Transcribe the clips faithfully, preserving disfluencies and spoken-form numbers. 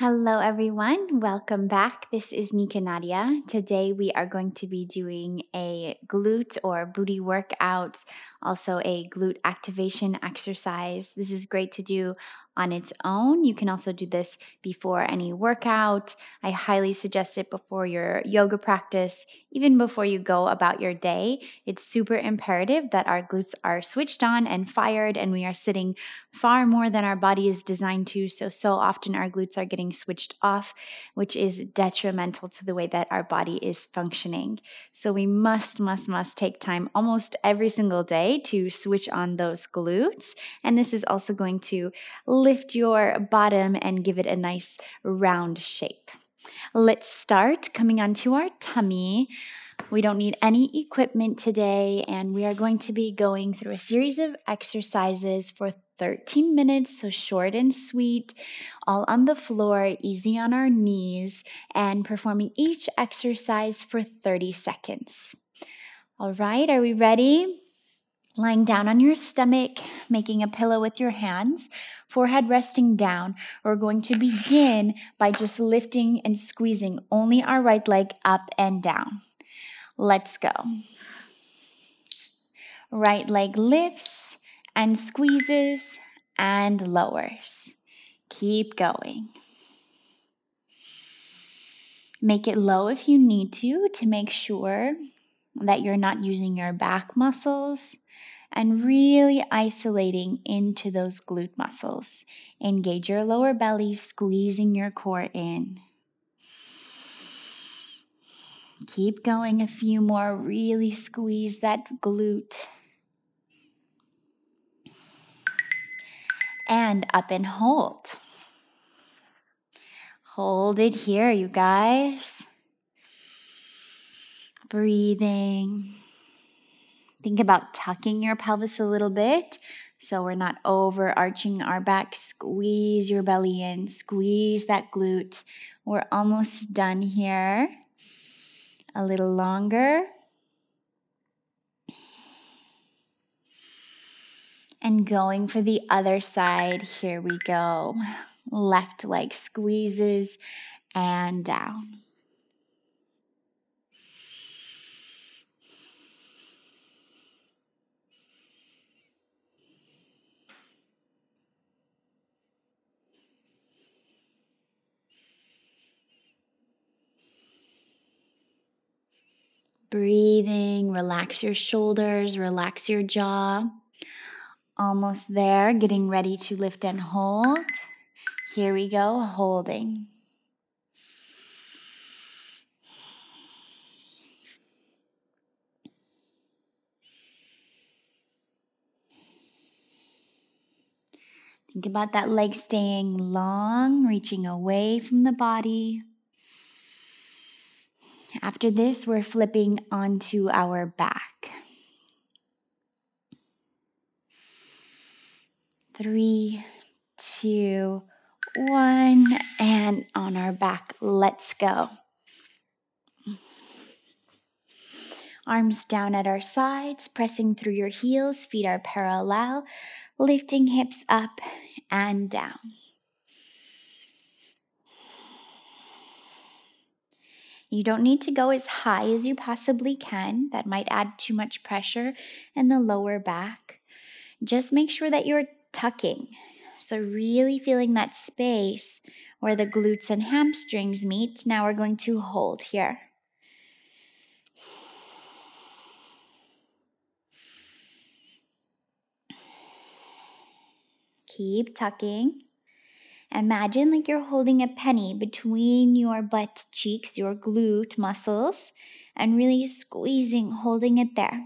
Hello everyone, welcome back. This is Nikka Nadia. Today we are going to be doing a glute or booty workout, also a glute activation exercise. This is great to do on its own. You can also do this before any workout. I highly suggest it before your yoga practice, even before you go about your day. It's super imperative that our glutes are switched on and fired, and we are sitting far more than our body is designed to. So, so often our glutes are getting switched off, which is detrimental to the way that our body is functioning. So we must, must, must take time almost every single day to switch on those glutes. And this is also going to lift your bottom and give it a nice round shape. Let's start coming onto our tummy. We don't need any equipment today, and we are going to be going through a series of exercises for thirteen minutes, so short and sweet, all on the floor, easy on our knees, and performing each exercise for thirty seconds. All right, are we ready? Lying down on your stomach, making a pillow with your hands, forehead resting down. We're going to begin by just lifting and squeezing only our right leg up and down. Let's go. Right leg lifts and squeezes and lowers. Keep going. Make it low if you need to, to make sure that you're not using your back muscles and really isolating into those glute muscles. Engage your lower belly, squeezing your core in. Keep going a few more. Really squeeze that glute. And up and hold. Hold it here, you guys. Breathing. Think about tucking your pelvis a little bit so we're not overarching our back. Squeeze your belly in. Squeeze that glute. We're almost done here. A little longer. And going for the other side. Here we go. Left leg squeezes and down. Breathing, relax your shoulders, relax your jaw. Almost there, getting ready to lift and hold. Here we go, holding. Think about that leg staying long, reaching away from the body. After this, we're flipping onto our back. Three, two, one, and on our back. Let's go. Arms down at our sides, pressing through your heels, feet are parallel, lifting hips up and down. You don't need to go as high as you possibly can. That might add too much pressure in the lower back. Just make sure that you're tucking. So really feeling that space where the glutes and hamstrings meet. Now we're going to hold here. Keep tucking. Imagine like you're holding a penny between your butt cheeks, your glute muscles, and really squeezing, holding it there.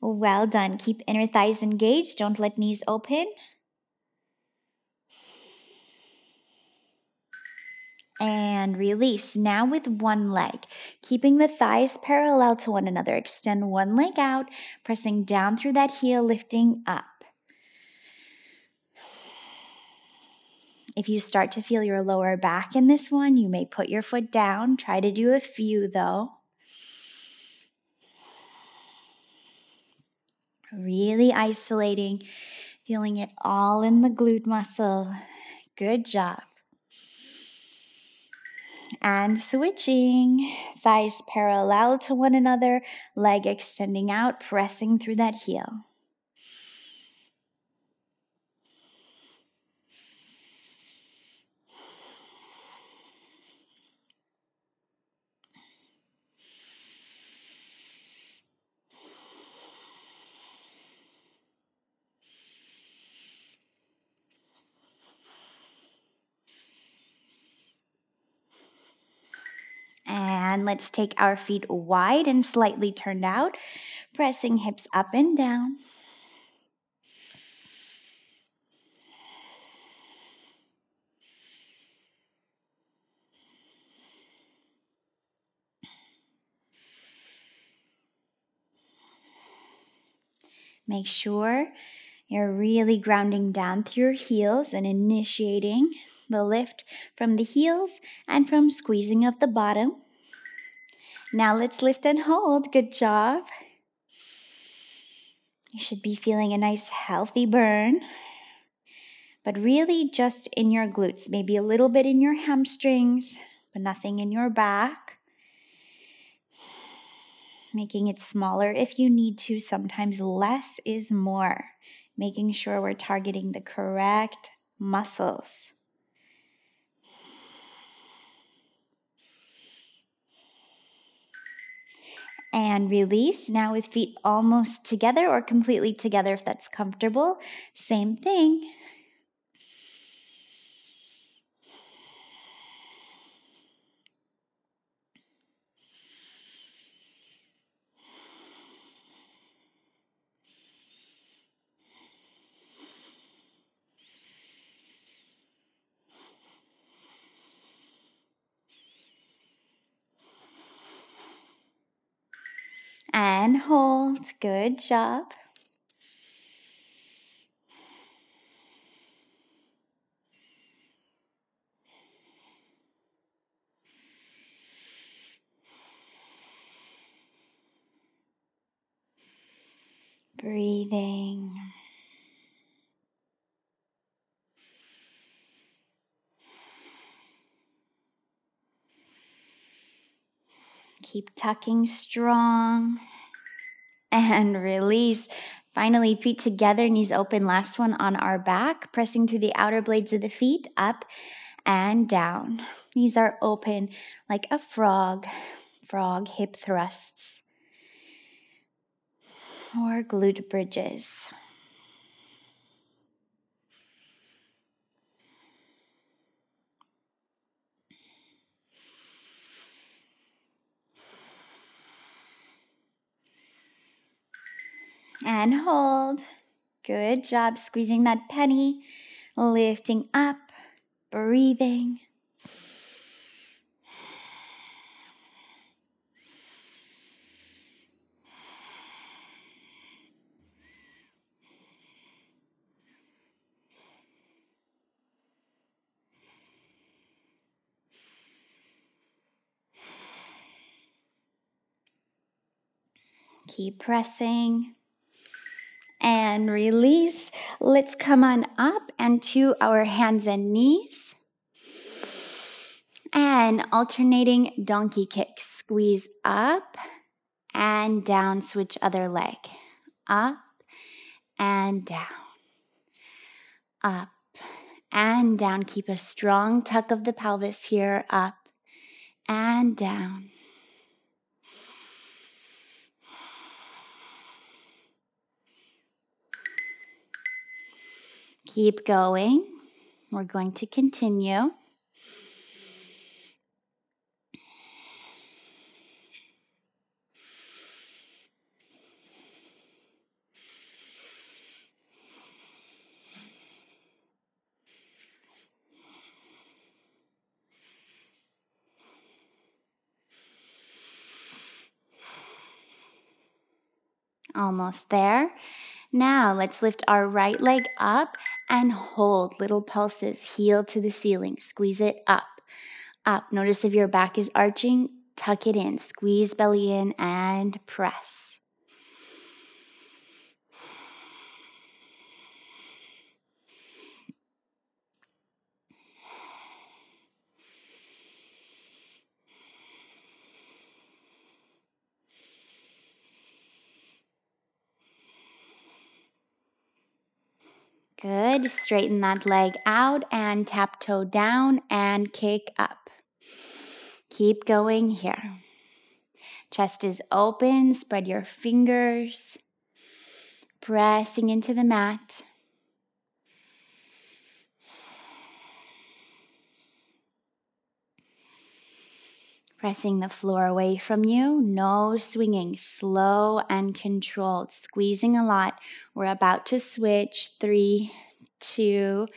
Well done. Keep inner thighs engaged. Don't let knees open. And release. Now with one leg, keeping the thighs parallel to one another. Extend one leg out, pressing down through that heel, lifting up. If you start to feel your lower back in this one, you may put your foot down. Try to do a few though. Really isolating, feeling it all in the glute muscle. Good job. and switching. Thighs parallel to one another, leg extending out, pressing through that heel. And let's take our feet wide and slightly turned out, pressing hips up and down. Make sure you're really grounding down through your heels and initiating the lift from the heels and from squeezing of the bottom. Now let's lift and hold. Good job. You should be feeling a nice healthy burn, but really just in your glutes, maybe a little bit in your hamstrings, but nothing in your back. Making it smaller if you need to. Sometimes less is more. Making sure we're targeting the correct muscles. And release, now with feet almost together or completely together if that's comfortable. Same thing. And hold. Good job. Breathing. Keep tucking strong. And release. Finally, feet together, knees open. Last one on our back. Pressing through the outer blades of the feet, up and down. Knees are open like a frog. Frog hip thrusts. Or glute bridges. And hold. Good job squeezing that penny, lifting up, breathing. Keep pressing. And release. Let's come on up and to our hands and knees. And alternating donkey kicks. Squeeze up and down. Switch other leg. Up and down. Up and down. Keep a strong tuck of the pelvis here. Up and down. Keep going. We're going to continue. Almost there. Now let's lift our right leg up. And hold, little pulses, heel to the ceiling. Squeeze it up, up. Notice if your back is arching, tuck it in. Squeeze belly in and press. Good. Straighten that leg out and tap toe down and kick up. Keep going here. Chest is open. Spread your fingers. Pressing into the mat. Pressing the floor away from you. No swinging. Slow and controlled. Squeezing a lot. We're about to switch. Three, two,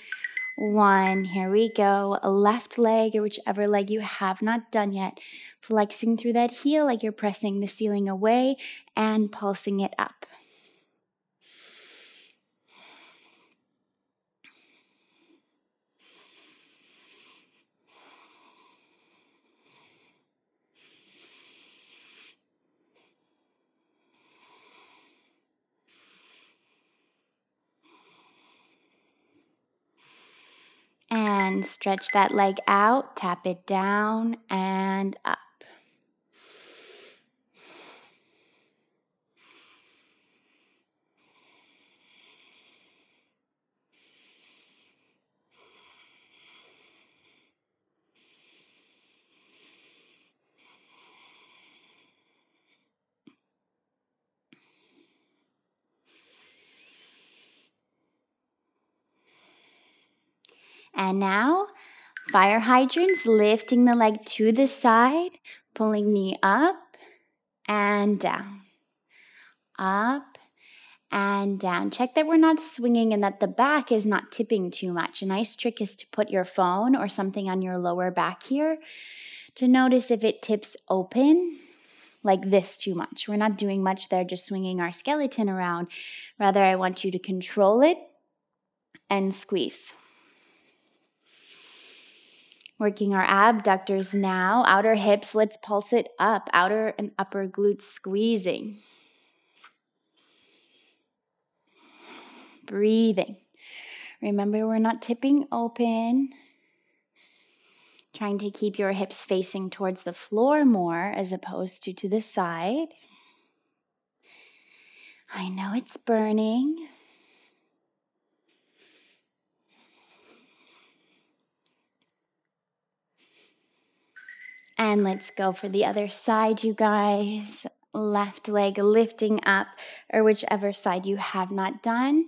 one. Here we go. Left leg or whichever leg you have not done yet. Flexing through that heel like you're pressing the ceiling away and pulsing it up. And stretch that leg out, tap it down and up. And now, fire hydrants, lifting the leg to the side, pulling knee up and down, up and down. Check that we're not swinging and that the back is not tipping too much. A nice trick is to put your phone or something on your lower back here to notice if it tips open like this too much. We're not doing much there, just swinging our skeleton around. Rather, I want you to control it and squeeze. Working our abductors now, outer hips, let's pulse it up, outer and upper glutes squeezing. Breathing. Remember, we're not tipping open. Trying to keep your hips facing towards the floor more as opposed to to the side. I know it's burning. And let's go for the other side, you guys. Left leg lifting up, or whichever side you have not done.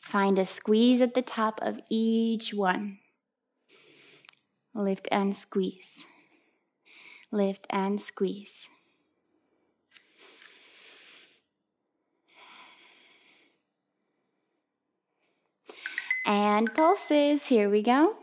Find a squeeze at the top of each one. Lift and squeeze. Lift and squeeze. And pulses, here we go.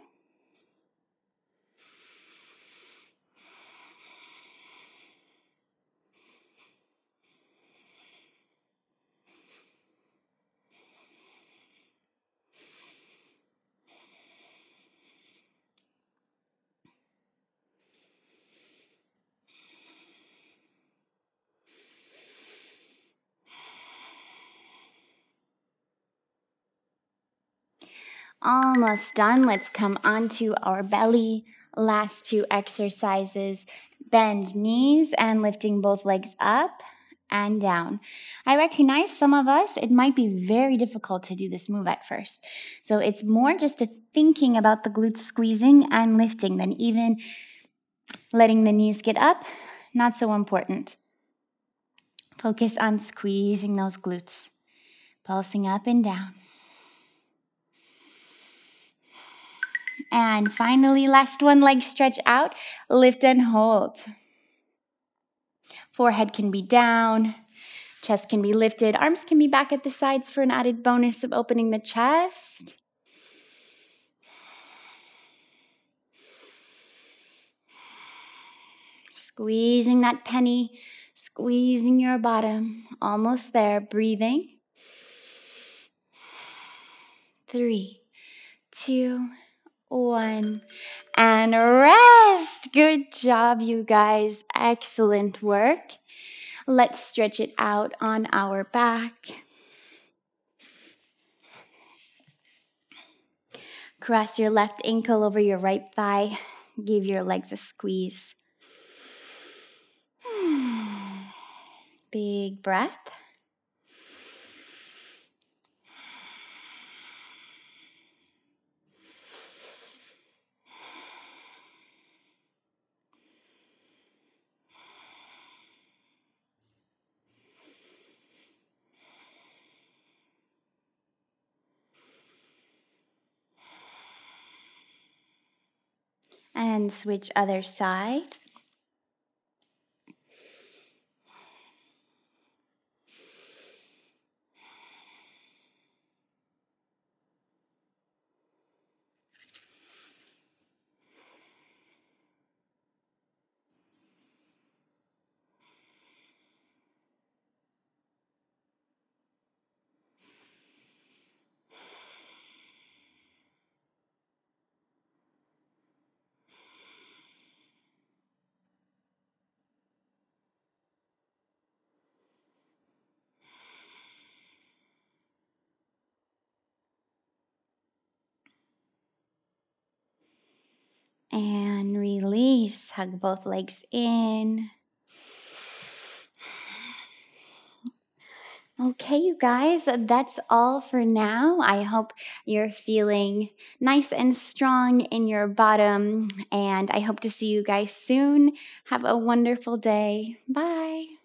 Almost done. Let's come onto our belly. Last two exercises. Bend knees and lifting both legs up and down. I recognize some of us, it might be very difficult to do this move at first. So it's more just a thinking about the glutes squeezing and lifting than even letting the knees get up. Not so important. Focus on squeezing those glutes, pulsing up and down. And finally, last one, leg stretch out, lift and hold. Forehead can be down, chest can be lifted, arms can be back at the sides for an added bonus of opening the chest. Squeezing that penny, squeezing your bottom, almost there, breathing. Three, two, one, and rest. Good job, you guys. Excellent work. Let's stretch it out on our back. Cross your left ankle over your right thigh. Give your legs a squeeze. Big breath. And switch other side. And release, hug both legs in. Okay, you guys, that's all for now. I hope you're feeling nice and strong in your bottom, and I hope to see you guys soon. Have a wonderful day. Bye.